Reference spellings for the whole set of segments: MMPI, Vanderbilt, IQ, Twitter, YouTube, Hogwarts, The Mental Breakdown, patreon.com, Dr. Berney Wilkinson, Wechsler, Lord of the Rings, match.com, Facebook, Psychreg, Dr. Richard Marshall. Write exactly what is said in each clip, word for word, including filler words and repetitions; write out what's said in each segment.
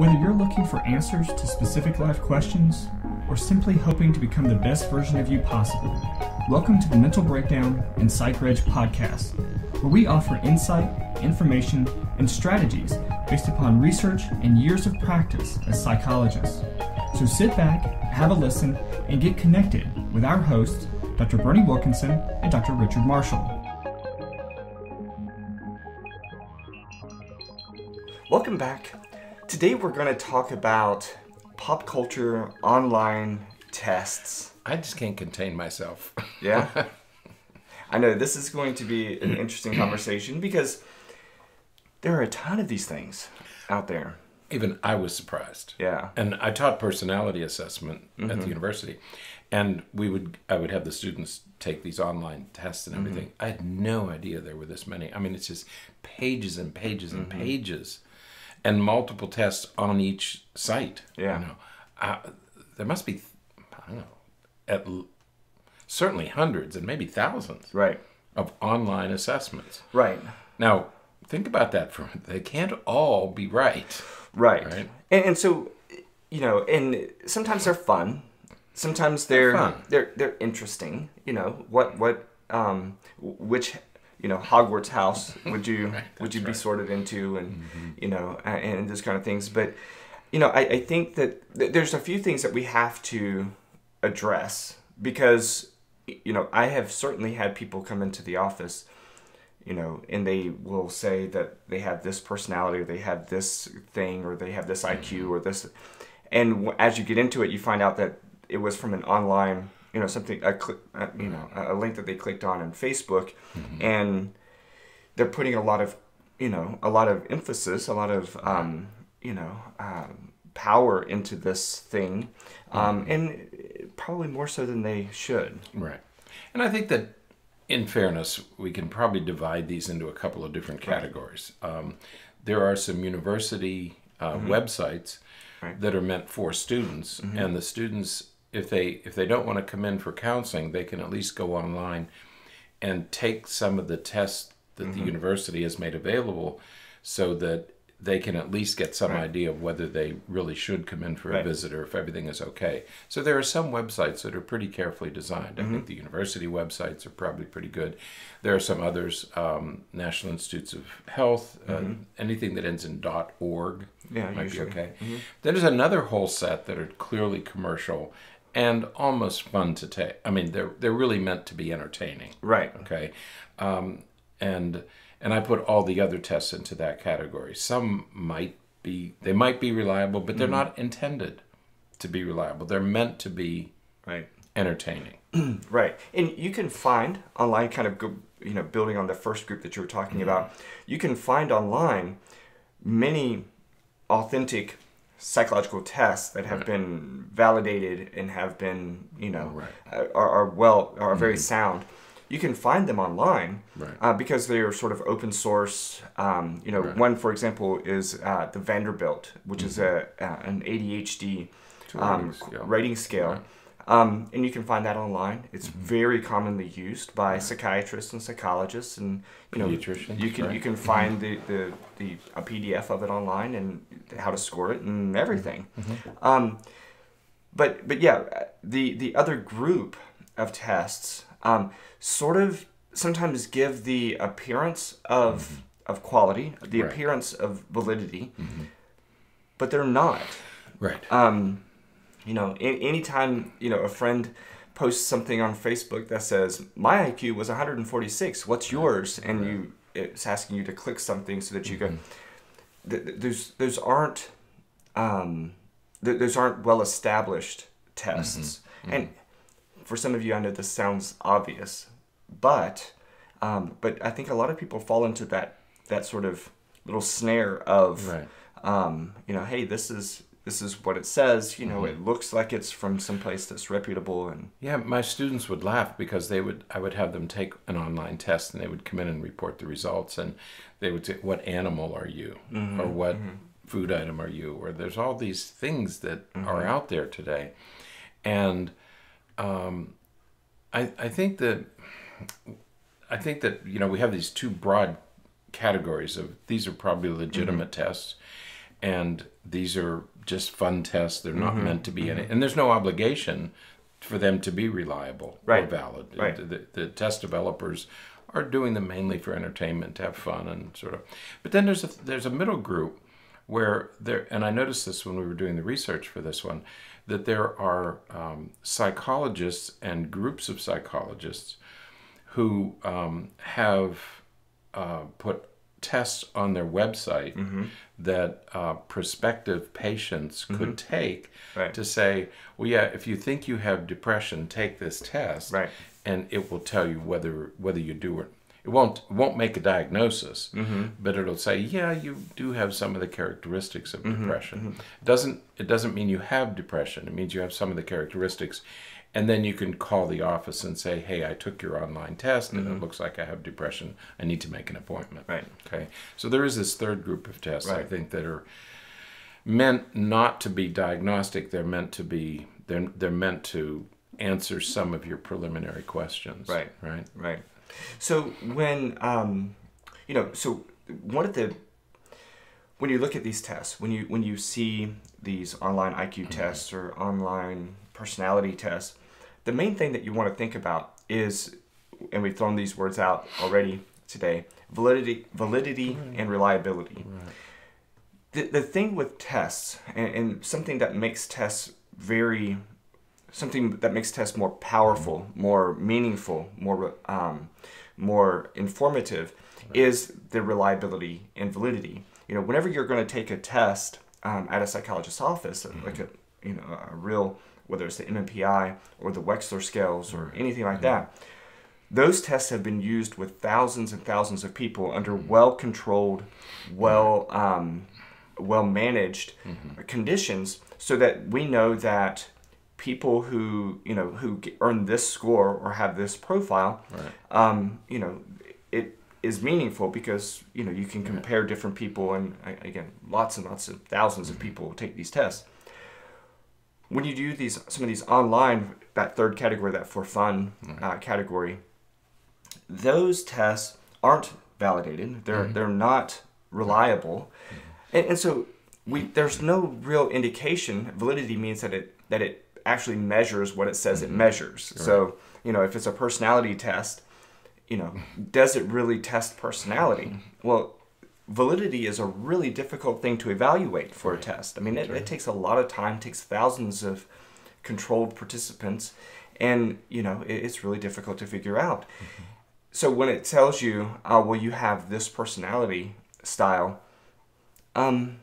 Whether you're looking for answers to specific life questions or simply hoping to become the best version of you possible, welcome to the Mental Breakdown and Psychreg podcast, where we offer insight, information, and strategies based upon research and years of practice as psychologists. So sit back, have a listen, and get connected with our hosts, Doctor Berney Wilkinson and Doctor Richard Marshall. Welcome back. Today we're going to talk about pop culture online tests. I just can't contain myself. Yeah. I know this is going to be an interesting conversation because there are a ton of these things out there. Even I was surprised. Yeah. And I taught personality assessment mm-hmm. at the university, and we would I would have the students take these online tests and everything. Mm-hmm. I had no idea there were this many. I mean, it's just pages and pages and mm-hmm. pages. And multiple tests on each site. Yeah. You know, uh, there must be, I don't know, at l certainly hundreds and maybe thousands. Right. Of online assessments. Right. Now, think about that for a minute. They can't all be right. Right. Right. And, and so, you know, and sometimes they're fun. Sometimes they're they're fun. they're, they're interesting. You know, what what um which. You know, Hogwarts house would you right, would you be right. sorted into, and mm-hmm. you know, and those kind of things. But you know, I, I think that th there's a few things that we have to address, because you know, I have certainly had people come into the office, you know, and they will say that they have this personality, or they have this thing, or they have this mm-hmm. I Q, or this, and w as you get into it, you find out that it was from an online. You know, something a uh, you know a link that they clicked on in Facebook, mm-hmm. and they're putting a lot of you know a lot of emphasis, a lot of um, you know um, power into this thing, um, mm-hmm. and probably more so than they should. Right, and I think that in fairness, we can probably divide these into a couple of different categories. Right. Um, there are some university uh, mm-hmm. websites right. that are meant for students, mm-hmm. and the students. If they if they don't want to come in for counseling, they can at least go online and take some of the tests that mm-hmm. the university has made available, so that they can at least get some right. idea of whether they really should come in for right. a visit or if everything is okay. So there are some websites that are pretty carefully designed. Mm-hmm. I think the university websites are probably pretty good. There are some others, um, National Institutes of Health, mm-hmm. uh, anything that ends in .org yeah, might usually. Be okay. Mm-hmm. Then there's another whole set that are clearly commercial and almost fun to take. I mean, they're they're really meant to be entertaining, right? Okay, um, and and I put all the other tests into that category. Some might be they might be reliable, but they're mm. not intended to be reliable. They're meant to be right entertaining, right? And you can find online, kind of go, you know, building on the first group that you were talking mm. about. You can find online many authentic psychological tests that have right. been validated and have been, you know, right. are, are well, are very mm-hmm. sound. You can find them online right. uh, because they are sort of open source. Um, you know, right. one, for example, is uh, the Vanderbilt, which mm-hmm. is a, a an A D H D um, scale. rating scale. Right. Um, and you can find that online. It's mm-hmm. very commonly used by right. psychiatrists and psychologists, and you know, you can right. you can find the, the the a P D F of it online and how to score it and everything. Mm-hmm. um, but but yeah, the the other group of tests um, sort of sometimes give the appearance of mm-hmm. of quality, the right. appearance of validity, mm-hmm. but they're not. Right. Um, You know, anytime, you know, a friend posts something on Facebook that says, my I Q was one hundred forty-six, what's yours? And right. you it's asking you to click something so that you mm-hmm. go, th those, those aren't, um, th those aren't well-established tests. Mm-hmm. Mm-hmm. And for some of you, I know this sounds obvious, but, um, but I think a lot of people fall into that, that sort of little snare of, right. um, you know, hey, this is, this is what it says, you know, mm-hmm. it looks like it's from someplace that's reputable. And yeah, my students would laugh because they would, I would have them take an online test and they would come in and report the results, and they would say, what animal are you? Mm-hmm. Or what mm-hmm. food item are you? Or there's all these things that mm-hmm. are out there today. And um, I, I think that, I think that, you know, we have these two broad categories of, these are probably legitimate mm-hmm. tests. And these are just fun tests. They're not mm-hmm. meant to be mm-hmm. any, and there's no obligation for them to be reliable right. or valid. Right. The, the test developers are doing them mainly for entertainment, to have fun and sort of. But then there's a, there's a middle group where there, and I noticed this when we were doing the research for this one, that there are um, psychologists and groups of psychologists who um, have uh, put tests on their website mm-hmm. that uh, prospective patients mm-hmm. could take right. to say, well, yeah, if you think you have depression, take this test, right. and it will tell you whether whether you do or not. It won't won't make a diagnosis, mm-hmm. but it'll say, yeah, you do have some of the characteristics of mm-hmm. depression. Mm-hmm. It doesn't it doesn't mean you have depression. It means you have some of the characteristics. And then you can call the office and say, hey, I took your online test and mm-hmm. it looks like I have depression. I need to make an appointment. Right. Okay. So there is this third group of tests, right. I think, that are meant not to be diagnostic. They're meant to be, they're, they're meant to answer some of your preliminary questions. Right. Right. Right. So when, um, you know, so one of the, when you look at these tests, when you, when you see these online I Q mm-hmm. tests or online personality tests, the main thing that you want to think about is, and we've thrown these words out already today, validity, validity right. and reliability. Right. The, the thing with tests, and, and something that makes tests very, something that makes tests more powerful, mm-hmm. more meaningful, more, um, more informative, right. is the reliability and validity. You know, whenever you're going to take a test um, at a psychologist's office, mm-hmm. like a, you know, a real, whether it's the M M P I or the Wechsler scales or anything like yeah. that, those tests have been used with thousands and thousands of people under well-controlled, well, um, well-managed mm-hmm. conditions, so that we know that people who you know who earn this score or have this profile, right. um, you know, it is meaningful because you know you can compare yeah. different people, and again, lots and lots of thousands mm-hmm. of people take these tests. When you do these, some of these online, that third category, that for fun uh, category, those tests aren't validated. They're mm-hmm. they're not reliable, mm-hmm. and, and so we there's no real indication. Validity means that it that it actually measures what it says mm-hmm. it measures. Right. So you know, if it's a personality test, you know, does it really test personality? Well, validity is a really difficult thing to evaluate for right. a test. I mean, it, it takes a lot of time, takes thousands of controlled participants, and, you know, it, it's really difficult to figure out. Mm-hmm. So when it tells you, uh, well, you have this personality style, um,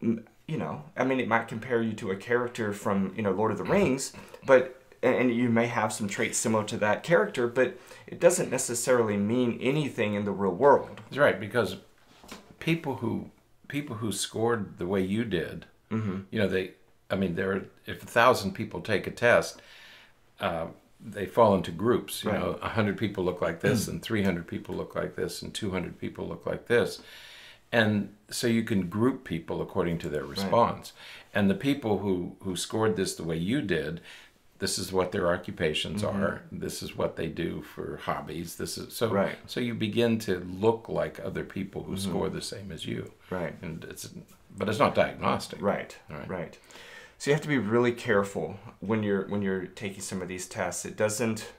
you know, I mean, it might compare you to a character from, you know, Lord of the Rings, but, and you may have some traits similar to that character, but it doesn't necessarily mean anything in the real world. That's right, because people who people who scored the way you did, mm-hmm. you know, they, I mean, there are, if a thousand people take a test, uh, they fall into groups. You right. know, a hundred people look like this, mm-hmm. and three hundred people look like this, and two hundred people look like this, and so you can group people according to their response. Right. And the people who who scored this the way you did, this is what their occupations mm-hmm. are. This is what they do for hobbies. This is so. Right. So you begin to look like other people who mm-hmm. score the same as you. Right. And it's, but it's not diagnostic. Right. Right. Right. So you have to be really careful when you're when you're taking some of these tests. It doesn't.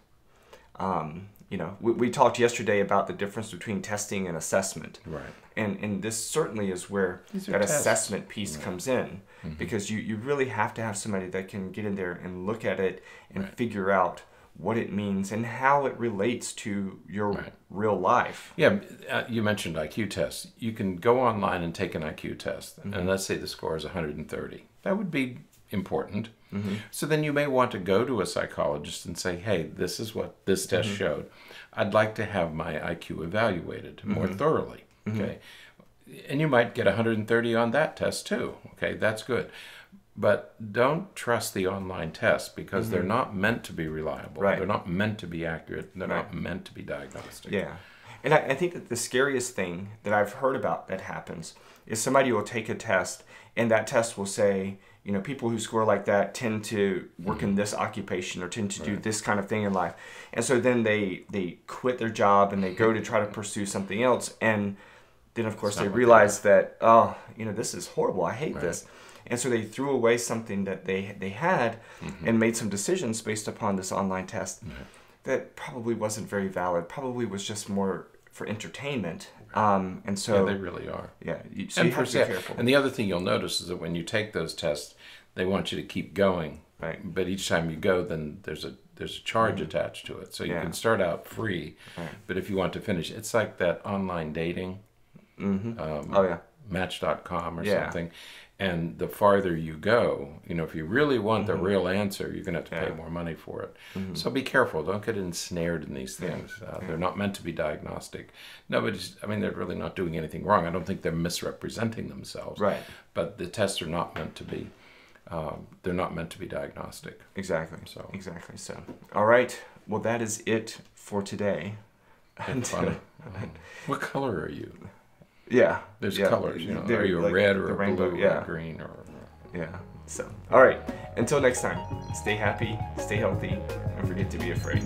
Um, you know, we, we talked yesterday about the difference between testing and assessment. Right. And and this certainly is where that tests. assessment piece right. comes in. Mm-hmm. Because you, you really have to have somebody that can get in there and look at it and right. figure out what it means and how it relates to your right. real life. Yeah, uh, you mentioned I Q tests. You can go online and take an I Q test, mm-hmm. and let's say the score is one hundred thirty. That would be important. Mm-hmm. So then you may want to go to a psychologist and say, hey, this is what this test mm-hmm. showed. I'd like to have my I Q evaluated more mm-hmm. thoroughly. Mm-hmm. Okay. And you might get one hundred thirty on that test too. Okay, that's good. But don't trust the online tests because mm-hmm. they're not meant to be reliable. Right. They're not meant to be accurate. They're right. not meant to be diagnostic. Yeah. And I, I think that the scariest thing that I've heard about that happens is somebody will take a test and that test will say, you know, people who score like that tend to work mm-hmm. in this occupation or tend to right. do this kind of thing in life. And so then they, they quit their job and they go to try to pursue something else. And Then, of course, they realized that, oh, you know, this is horrible. I hate this. And so they threw away something that they, they had mm-hmm. and made some decisions based upon this online test mm-hmm. that probably wasn't very valid, probably was just more for entertainment. Um, and so yeah, they really are. Yeah. You, so and you have to be careful. And the other thing you'll notice is that when you take those tests, they want you to keep going. Right. But each time you go, then there's a there's a charge mm-hmm. attached to it. So you yeah. can start out free, right. but if you want to finish, it's like that online dating. Mm-hmm. um, oh, yeah. match dot com or yeah. something. And the farther you go, you know, if you really want mm-hmm. the real answer, you're going to have to yeah. pay more money for it. Mm-hmm. So be careful. Don't get ensnared in these things. Yeah. Uh, yeah. They're not meant to be diagnostic. Nobody's, I mean, they're really not doing anything wrong. I don't think they're misrepresenting themselves. Right. But the tests are not meant to be, um, they're not meant to be diagnostic. Exactly. So. Exactly. So. All right. Well, that is it for today. Until, um, what color are you? Yeah. There's yeah. colors, you know. They're, are you a like red or a rainbow, blue yeah. or a green? Or yeah. So, all right. Until next time, stay happy, stay healthy, and forget to be afraid.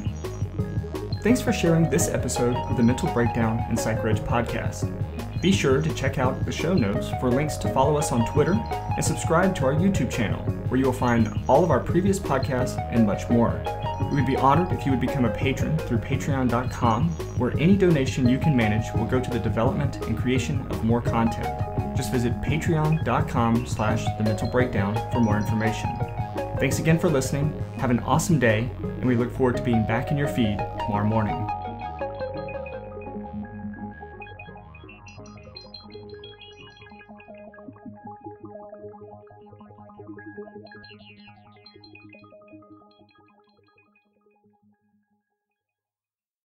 Thanks for sharing this episode of the Mental Breakdown and Psychreg podcast. Be sure to check out the show notes for links to follow us on Twitter and subscribe to our YouTube channel, where you will find all of our previous podcasts and much more. We would be honored if you would become a patron through patreon dot com, where any donation you can manage will go to the development and creation of more content. Just visit patreon dot com slash the mental breakdown for more information. Thanks again for listening, have an awesome day, and we look forward to being back in your feed tomorrow morning.